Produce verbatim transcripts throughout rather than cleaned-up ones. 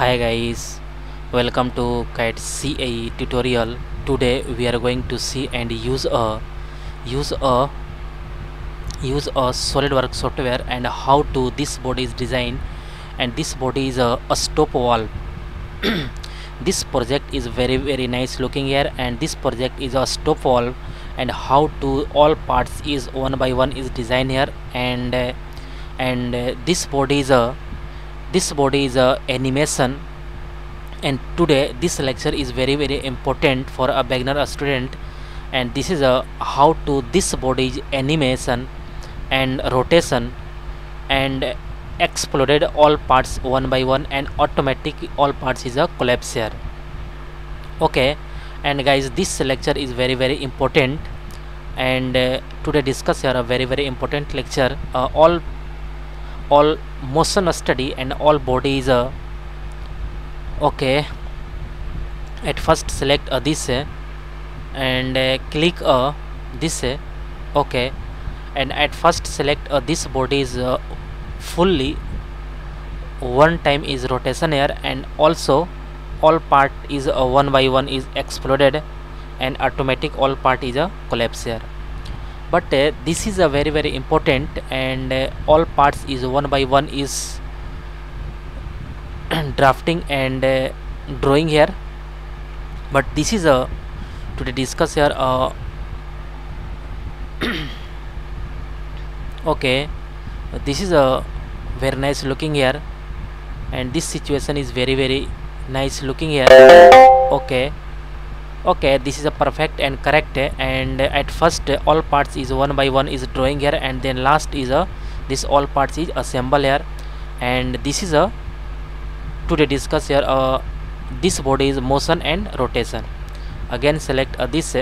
Hi guys, welcome to C A D C A E tutorial. Today we are going to see and use a use a use a SolidWorks software and how to this body is designed, and this body is a, a stop valve. This project is very very nice looking here, and this project is a stop valve, and how to all parts is one by one is designed here, and uh, and uh, this body is a this body is a animation. And today this lecture is very very important for a beginner a student, and this is a how to this body's animation and rotation and exploded all parts one by one and automatic all parts is a collapse here. Okay, and guys, this lecture is very very important, and uh, today discuss here a very very important lecture, uh, all all motion study and all body is a okay. At first select uh, this uh, and uh, click uh, this uh, okay, and at first select uh, this body is uh, fully one time is rotation here, and also all part is uh, one by one is exploded and automatic all part is a uh, collapse here. But uh, this is a very very important, and uh, all parts is one by one is drafting and uh, drawing here. But this is a today discuss here uh, okay, this is a very nice looking here, and this situation is very very nice looking here. Okay, okay, this is a perfect and correct, and at first all parts is one by one is drawing here, and then last is a this all parts is assemble here. And this is a today discuss here uh, this body is motion and rotation. Again select uh, this,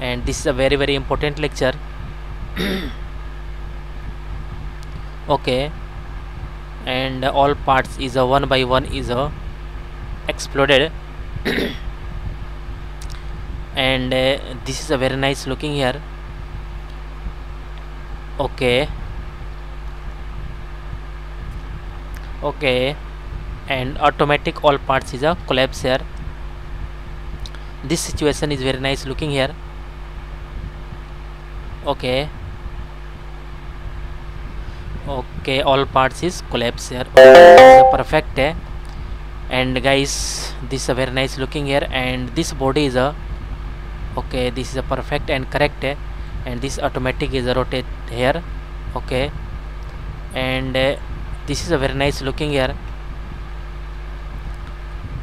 and this is a very very important lecture. Okay, and uh, all parts is a uh, one by one is a uh, exploded. And uh, this is a very nice looking here. Okay, okay, and automatic all parts is a collapse here. This situation is very nice looking here. Okay, okay, all parts is collapse here. Okay, perfect. eh? And guys, this is a very nice looking here, and this body is a okay, this is a perfect and correct, eh? and this automatic is a rotate here. Okay, and uh, this is a very nice looking here,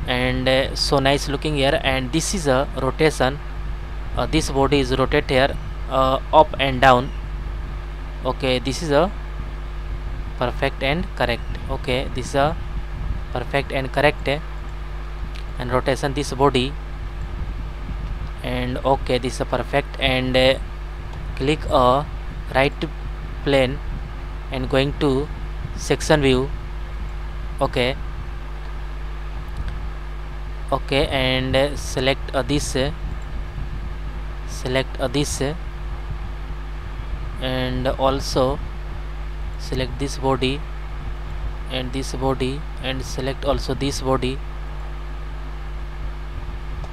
and uh, so nice looking here. And this is a rotation, uh, this body is rotate here, uh, up and down. Okay, this is a perfect and correct. Okay, this is a perfect and correct, eh? and rotation this body, and okay, this is a perfect, and uh, click a uh, right plane and going to section view. Okay, okay, and uh, select uh, this uh, select uh, this uh, and also select this body and this body, and select also this body.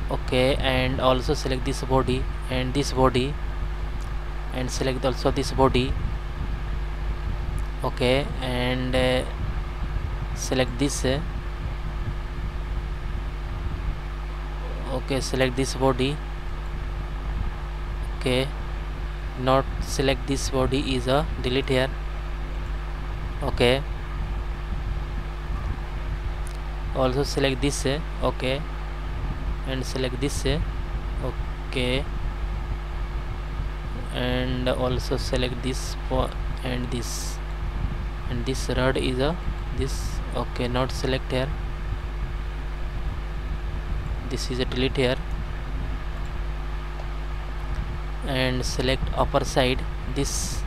Okay, and also select this body and this body, and select also this body. Okay, and uh, select this, uh, okay, select this body. Okay, not select this body is a uh, delete here. Okay, also select this, uh, okay, and select this, uh, okay, and also select this and this, and this rod is a this. Okay, not select here, this is a delete here, and select upper side this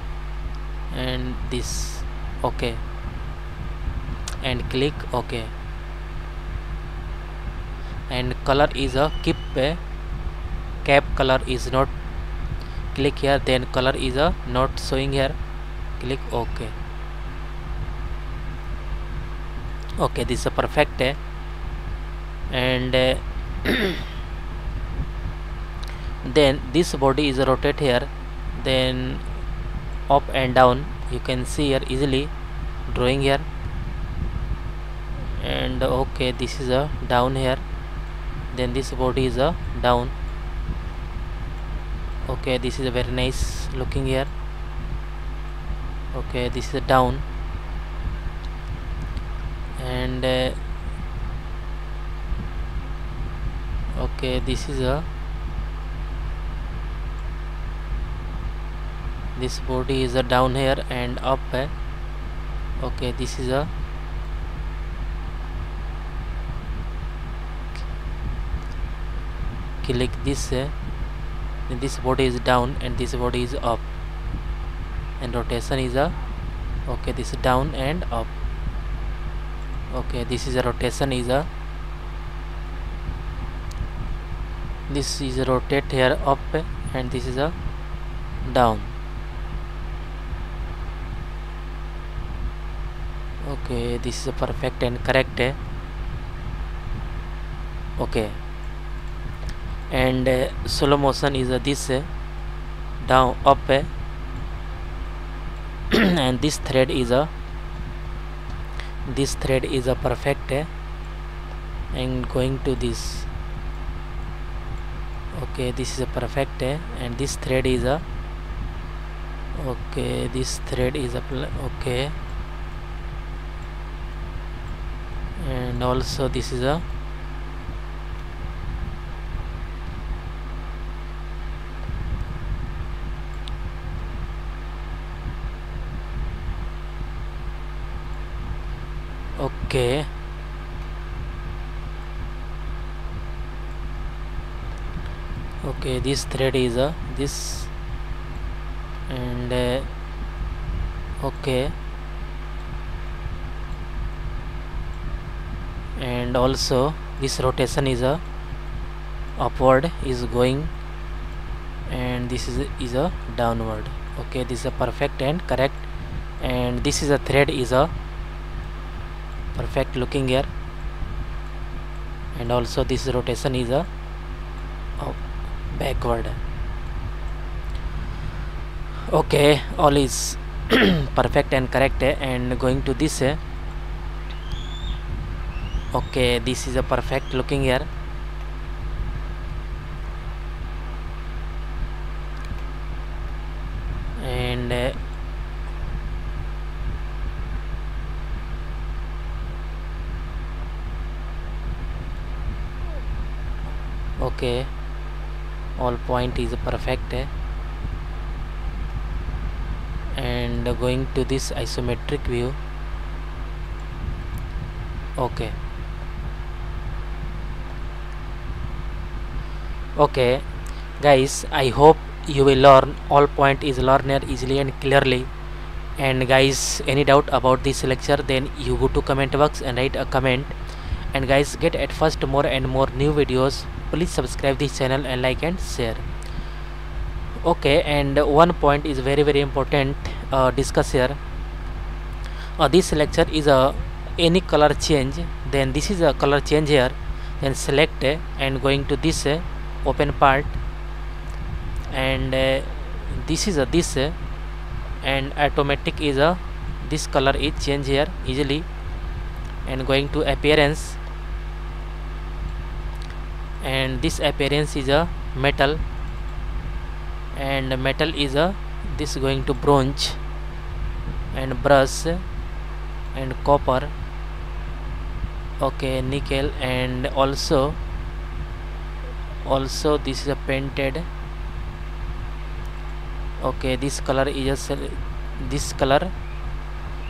and this. Okay, and click okay, and color is a keep a cap, color is not, click here, then color is a not showing here, click okay. Okay, this is perfect है and then this body is rotate here, then up and down you can see here easily drawing here. And okay, this is a down here, then this body is a down. Okay, this is a very nice looking here. Okay, this is a down. And uh, okay, this is a this body is a down here and up. Uh, okay, this is a click this. Uh, this body is down and this body is up, and rotation is a okay, this is down and up. Okay, this is a rotation is a this is a rotate here up, and this is a down. Okay, this is a perfect and correct. Okay, and uh, slow motion is uh, this uh, down up uh, and this thread is a uh, this thread is a uh, perfect uh, and going to this. Okay, this is a uh, perfect uh, and this thread is a uh, okay, this thread is a uh, okay, and also this is a uh, okay, okay, this thread is a uh, this and uh, okay, and also this rotation is a uh, upward is going, and this is is a uh, downward. Okay, this is a perfect and correct, and this is a thread is a uh, perfect looking here, and also this rotation is a uh, backward. Okay, all is perfect and correct, and going to this. Okay, this is a perfect looking here, and uh, okay, all point is perfect, and going to this isometric view. Okay, okay guys, I hope you will learn all point is learner easily and clearly. And guys, any doubt about this lecture, then you go to comment box and write a comment. And guys, get at first more and more new videos. Please subscribe this channel and like and share. Okay, and one point is very very important uh, discuss here. Uh, this lecture is a uh, any color change, then this is a color change here, then select uh, and going to this uh, open part, and uh, this is a uh, this uh, and automatic is a uh, this color is change here easily, and going to appearance, and this appearance is a metal, and metal is a this going to bronze and brass and copper. Okay, nickel, and also also this is a painted. Okay, this color is a this color,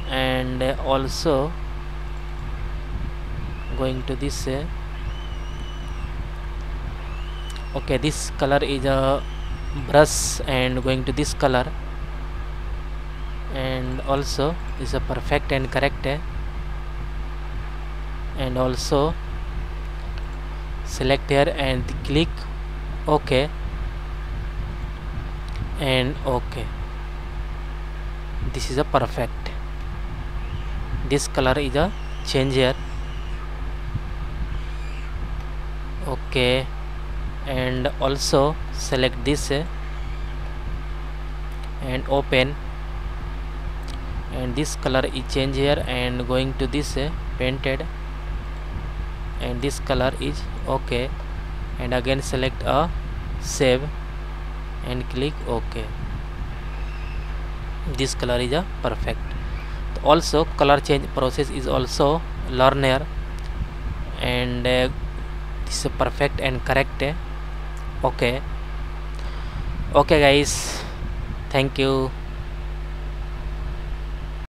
and also going to this. Okay, this color is a brush, and going to this color, and also is a perfect and correct, and also select here and click OK and OK. This is a perfect. This color is a change here. Okay, and also select this and open, and this color is change here and going to this painted, and this color is okay, and again select a save and click OK. This color is a perfect. Also color change process is also learn here, and uh, this is perfect and correct. Okay, okay guys, thank you.